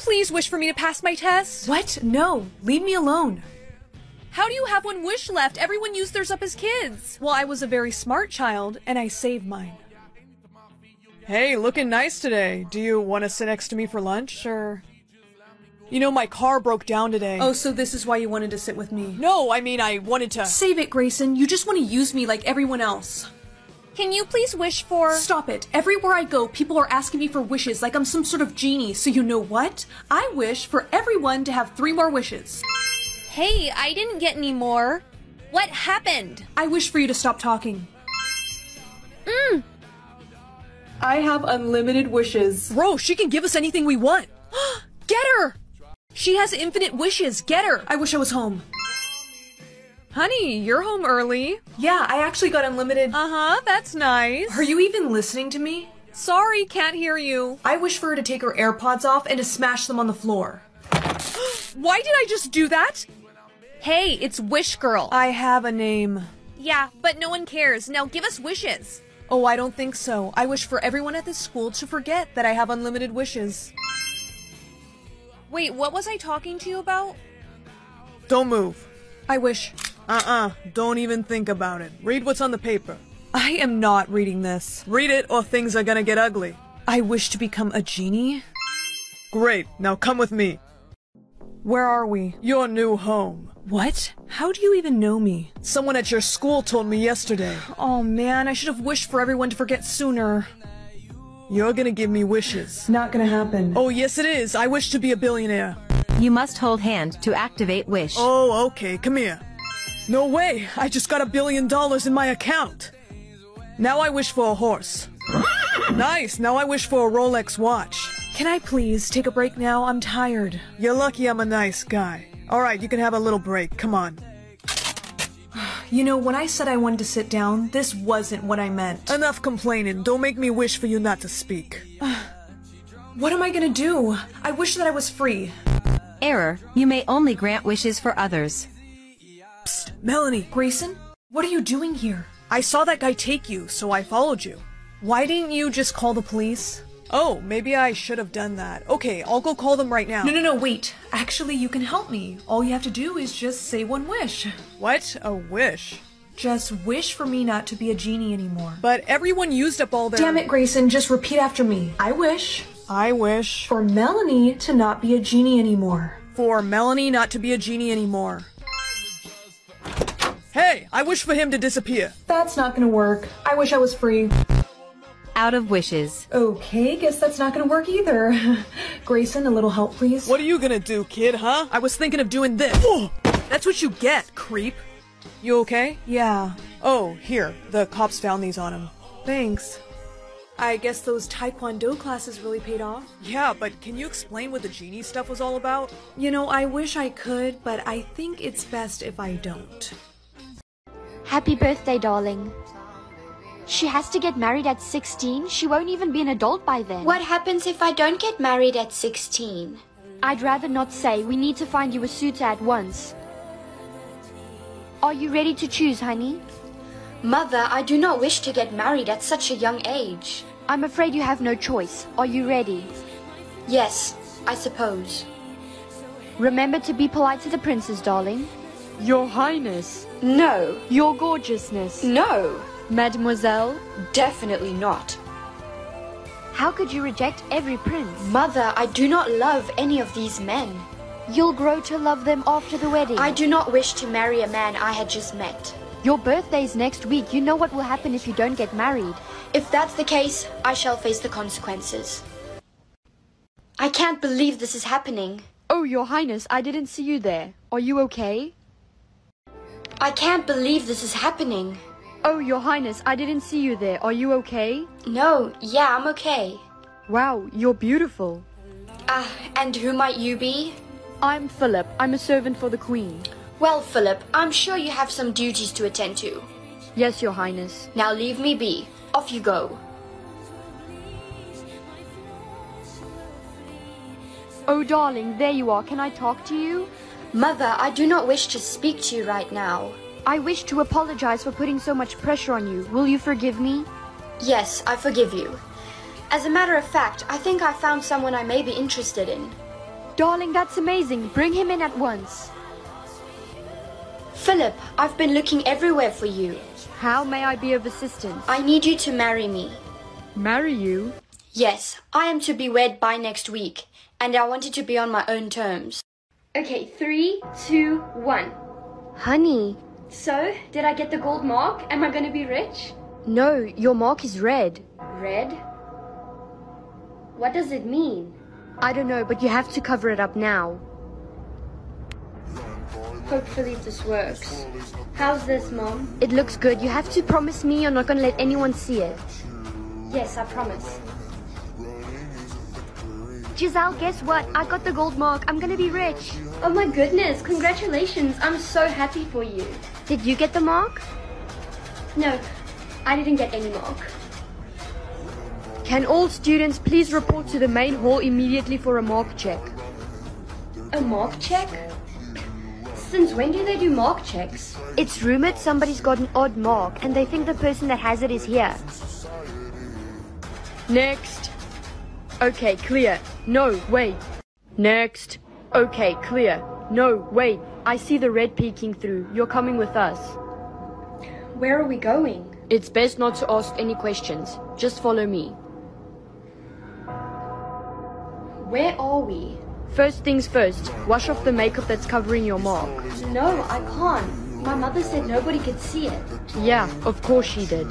Please wish for me to pass my test. What? No, leave me alone. How do you have one wish left? Everyone used theirs up as kids. Well, I was a very smart child, and I saved mine. Hey, looking nice today. Do you want to sit next to me for lunch, or...? You know, my car broke down today. Oh, so this is why you wanted to sit with me. No, I mean, I wanted to... Save it, Grayson. You just want to use me like everyone else. Can you please wish for... Stop it. Everywhere I go, people are asking me for wishes like I'm some sort of genie. So you know what? I wish for everyone to have 3 more wishes. Hey, I didn't get any more. What happened? I wish for you to stop talking. I have unlimited wishes. Bro, she can give us anything we want. Get her! She has infinite wishes. Get her! I wish I was home. Honey, you're home early. Yeah, I actually got unlimited. Uh-huh, that's nice. Are you even listening to me? Sorry, can't hear you. I wish for her to take her AirPods off and to smash them on the floor. Why did I just do that? Hey, it's Wish Girl. I have a name. Yeah, but no one cares. Now give us wishes. Oh, I don't think so. I wish for everyone at this school to forget that I have unlimited wishes. Wait, what was I talking to you about? Don't move. I wish. Don't even think about it. Read what's on the paper. I am not reading this. Read it or things are gonna get ugly. I wish to become a genie. Great, now come with me. Where are we? Your new home. What? How do you even know me? Someone at your school told me yesterday. Oh man, I should have wished for everyone to forget sooner. You're gonna give me wishes. Not gonna happen. Oh yes it is. I wish to be a billionaire. You must hold hand to activate wish. Oh, okay. Come here. No way. I just got $1 billion in my account. Now I wish for a horse. Nice. Now I wish for a Rolex watch. Can I please take a break now? I'm tired. You're lucky I'm a nice guy. All right, you can have a little break. Come on. You know, when I said I wanted to sit down, this wasn't what I meant. Enough complaining. Don't make me wish for you not to speak. What am I gonna do? I wish that I was free. Error. You may only grant wishes for others. Psst, Melanie. Grayson, what are you doing here? I saw that guy take you, so I followed you. Why didn't you just call the police? Oh, maybe I should have done that. Okay, I'll go call them right now. No, wait. Actually, you can help me. All you have to do is just say one wish. What? A wish? Just wish for me not to be a genie anymore. But everyone used up all their- Damn it, Grayson. Just repeat after me. I wish for Melanie to not be a genie anymore. Hey, I wish for him to disappear. That's not gonna work. I wish I was free. Out of wishes. Okay, guess that's not gonna work either. Grayson, a little help, please. What are you gonna do, kid, huh? I was thinking of doing this. Oh, that's what you get, creep. You okay? Yeah. Oh, here. The cops found these on him. Thanks. I guess those Taekwondo classes really paid off. Yeah, but can you explain what the genie stuff was all about? You know, I wish I could, but I think it's best if I don't. Happy birthday, darling. She has to get married at 16. She won't even be an adult by then. What happens if I don't get married at 16? I'd rather not say. We need to find you a suitor at once. Are you ready to choose, honey? Mother, I do not wish to get married at such a young age. I'm afraid you have no choice. Are you ready? Yes, I suppose. Remember to be polite to the princess, darling. Your Highness. No. Your Gorgeousness. No. Mademoiselle? Definitely not. How could you reject every prince? Mother, I do not love any of these men. You'll grow to love them after the wedding. I do not wish to marry a man I had just met. Your birthday's next week. You know what will happen if you don't get married. If that's the case, I shall face the consequences. I can't believe this is happening. Oh, Your Highness, I didn't see you there. Are you okay? I can't believe this is happening. Oh, Your Highness, I didn't see you there. Are you okay? No, yeah, I'm okay. Wow, you're beautiful. And who might you be? I'm Philip. I'm a servant for the Queen. Well, Philip, I'm sure you have some duties to attend to. Yes, Your Highness. Now leave me be. Off you go. Oh, darling, there you are. Can I talk to you? Mother, I do not wish to speak to you right now. I wish to apologize for putting so much pressure on you. Will you forgive me? Yes, I forgive you. As a matter of fact, I think I found someone I may be interested in. Darling, that's amazing. Bring him in at once. Philip, I've been looking everywhere for you. How may I be of assistance? I need you to marry me. Marry you? Yes, I am to be wed by next week, and I want it to be on my own terms. Okay, 3, 2, 1. Honey. So, did I get the gold mark? Am I going to be rich? No, your mark is red. Red? What does it mean? I don't know, but you have to cover it up now. Hopefully this works. How's this, Mom? It looks good. You have to promise me you're not going to let anyone see it. Yes, I promise. Giselle, guess what? I got the gold mark. I'm gonna be rich. Oh my goodness, congratulations. I'm so happy for you. Did you get the mark? No, I didn't get any mark. Can all students please report to the main hall immediately for a mark check? A mark check? Since when do they do mark checks? It's rumored somebody's got an odd mark and they think the person that has it is here. Next. Okay, clear. No, wait. Next. Okay, clear. No, wait. I see the red peeking through. You're coming with us. Where are we going? It's best not to ask any questions. Just follow me. Where are we? First things first, wash off the makeup that's covering your mark. No, I can't. My mother said nobody could see it. Yeah, of course she did.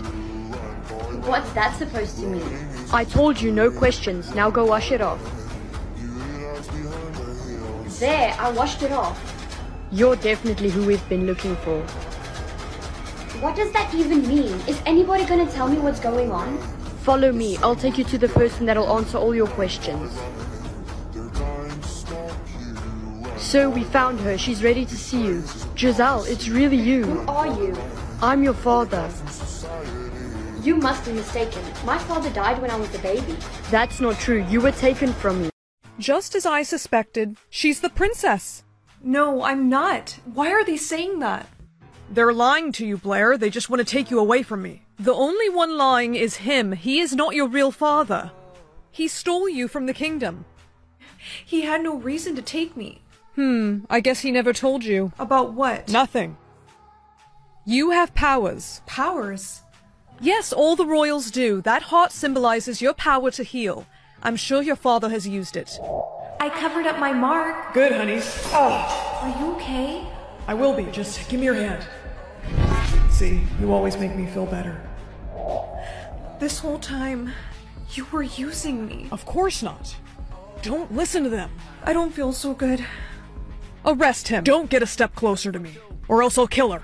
What's that supposed to mean? I told you, no questions. Now go wash it off. There, I washed it off. You're definitely who we've been looking for. What does that even mean? Is anybody going to tell me what's going on? Follow me. I'll take you to the person that'll answer all your questions. So we found her. She's ready to see you. Giselle, it's really you. Who are you? I'm your father. You must be mistaken. My father died when I was a baby. That's not true. You were taken from me. Just as I suspected, she's the princess. No, I'm not. Why are they saying that? They're lying to you, Blair. They just want to take you away from me. The only one lying is him. He is not your real father. He stole you from the kingdom. He had no reason to take me. I guess he never told you. About what? Nothing. You have powers. Powers? Yes, all the royals do. That heart symbolizes your power to heal. I'm sure your father has used it. I covered up my mark. Good, honey. Oh. Are you okay? I will be. Just give me your hand. See, you always make me feel better. This whole time, you were using me. Of course not. Don't listen to them. I don't feel so good. Arrest him. Don't get a step closer to me, or else I'll kill her.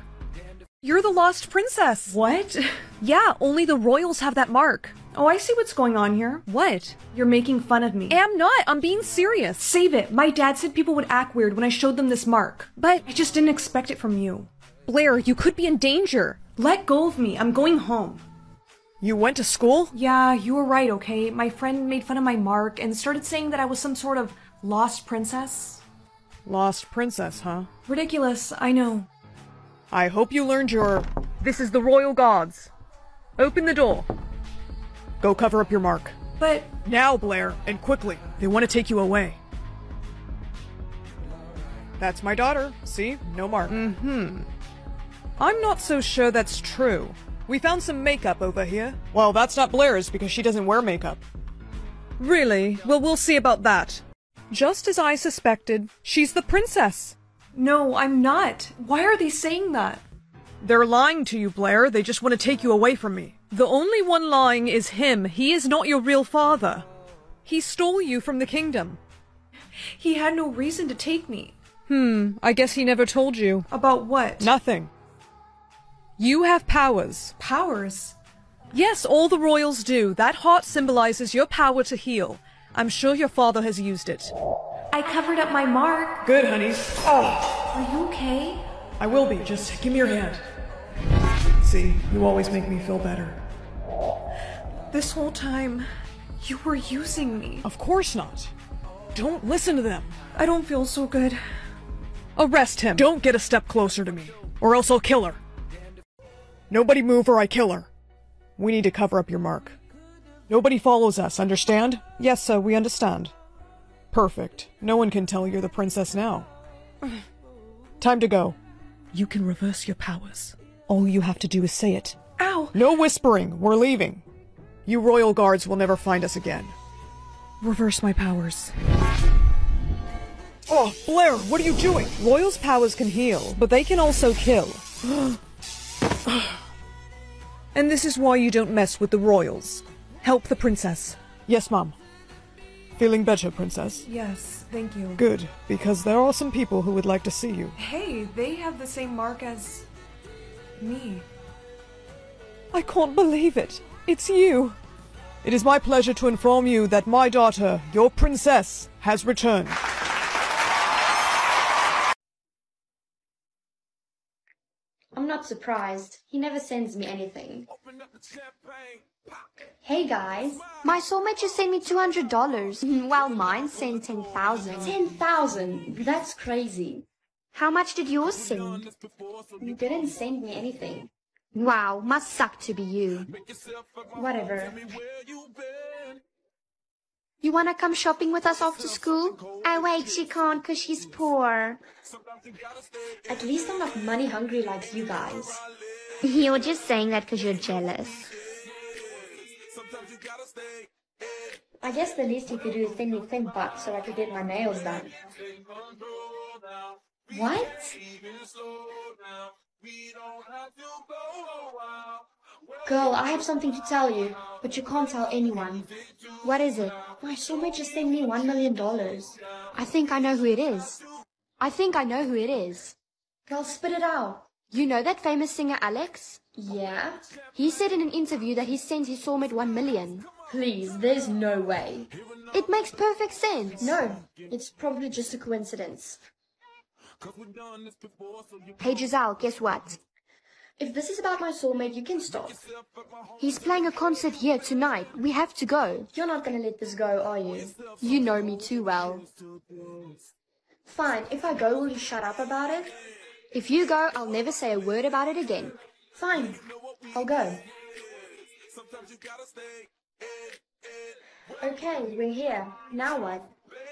You're the lost princess. What? Yeah, only the royals have that mark. Oh, I see what's going on here. What? You're making fun of me. I'm not. I'm being serious. Save it. My dad said people would act weird when I showed them this mark. But I just didn't expect it from you. Blair, you could be in danger. Let go of me. I'm going home. You went to school? Yeah, you were right, okay? My friend made fun of my mark and started saying that I was some sort of lost princess. Lost princess, huh? Ridiculous, I know. I hope you learned your... This is the royal guards. Open the door. Go cover up your mark. But... Now, Blair, and quickly. They want to take you away. That's my daughter. See? No mark. I'm not so sure that's true. We found some makeup over here. Well, that's not Blair's because she doesn't wear makeup. Really? Well, we'll see about that. Just as I suspected, she's the princess. No, I'm not. Why are they saying that? They're lying to you, Blair. They just want to take you away from me. The only one lying is him. He is not your real father. He stole you from the kingdom. He had no reason to take me. I guess he never told you. About what? Nothing. You have powers. Powers? Yes, all the royals do. That heart symbolizes your power to heal. I'm sure your father has used it. I covered up my mark. Good, honey. Oh. Are you okay? I will be. Just give me your hand. See, you always make me feel better. This whole time, you were using me. Of course not. Don't listen to them. I don't feel so good. Arrest him. Don't get a step closer to me, or else I'll kill her. Nobody move or I kill her. We need to cover up your mark. Nobody follows us, understand? Yes, sir, we understand. Perfect. No one can tell you're the princess now. Time to go. You can reverse your powers. All you have to do is say it. Ow! No whispering. We're leaving. You royal guards will never find us again. Reverse my powers. Oh, Blair, what are you doing? Royals' powers can heal, but they can also kill. And this is why you don't mess with the royals. Help the princess. Yes, Mom. Feeling better, Princess? Yes, thank you. Good, because there are some people who would like to see you. Hey, they have the same mark as... me. I can't believe it. It's you. It is my pleasure to inform you that my daughter, your princess, has returned. I'm not surprised. He never sends me anything. Hey guys, my soulmate just sent me $200. Well, mine sent 10,000. 10,000? That's crazy. How much did yours send? You didn't send me anything. Wow, must suck to be you. Whatever. You wanna come shopping with us after school? Oh wait, she can't because she's poor. At least I'm not money hungry like you guys. You're just saying that because you're jealous. I guess the least you could do is send me $10 so I could get my nails done. What? Girl, I have something to tell you, but you can't tell anyone. What is it? My soulmate just sent me $1 million. I think I know who it is. I think I know who it is. Girl, spit it out. You know that famous singer Alex? Yeah. He said in an interview that he sent his soulmate $1 million. Please, there's no way. It makes perfect sense. No, it's probably just a coincidence. Hey Giselle, guess what? If this is about my soulmate, you can stop. He's playing a concert here tonight. We have to go. You're not gonna let this go, are you? You know me too well. Fine, if I go, will you shut up about it? If you go, I'll never say a word about it again. Fine, I'll go. Okay, we're here. Now what?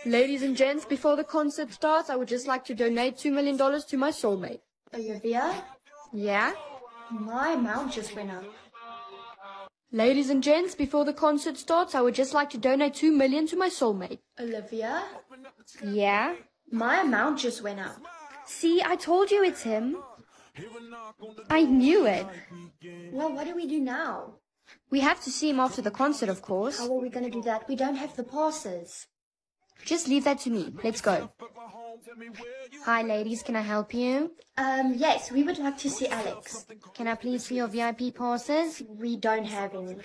Ladies and gents, before the concert starts, I would just like to donate $2 million to my soulmate. Olivia? Yeah? My amount just went up. Ladies and gents, before the concert starts, I would just like to donate $2 million to my soulmate. Olivia? Yeah? My amount just went up. See, I told you it's him. I knew it. Well, what do we do now? We have to see him after the concert, of course. How are we going to do that? We don't have the passes. Just leave that to me. Let's go. Hi, ladies. Can I help you? Yes, we would like to see Alex. Can I please see your VIP passes? We don't have any.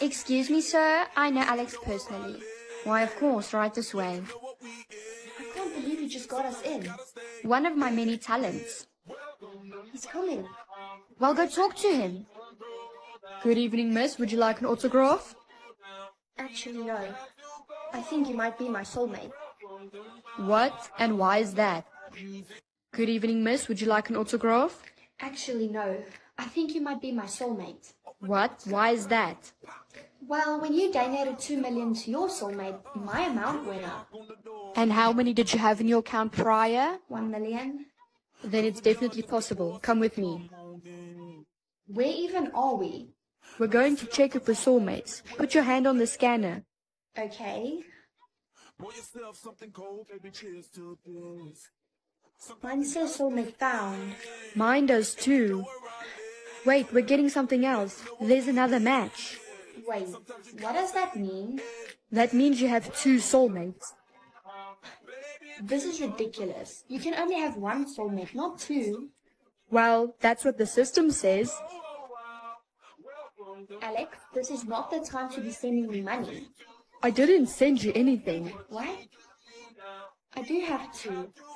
Excuse me, sir. I know Alex personally. Why, of course. Right this way. I can't believe you just got us in. One of my many talents. He's coming. Well, go talk to him. Good evening, miss. Would you like an autograph? Actually, no. I think you might be my soulmate. What? And why is that? Good evening, miss. Would you like an autograph? Actually, no. I think you might be my soulmate. What? Why is that? Well, when you donated $2 million to your soulmate, my amount went up. And how many did you have in your account prior? $1 million. Then it's definitely possible. Come with me. Where even are we? We're going to check if we're soulmates. Put your hand on the scanner. Okay. Mine says soulmate found. Mine does too. Wait, we're getting something else. There's another match. Wait, what does that mean? That means you have two soulmates. This is ridiculous. You can only have one soulmate, not two. Well, that's what the system says. Alex, this is not the time to be sending me money. I didn't send you anything. What? I do have to.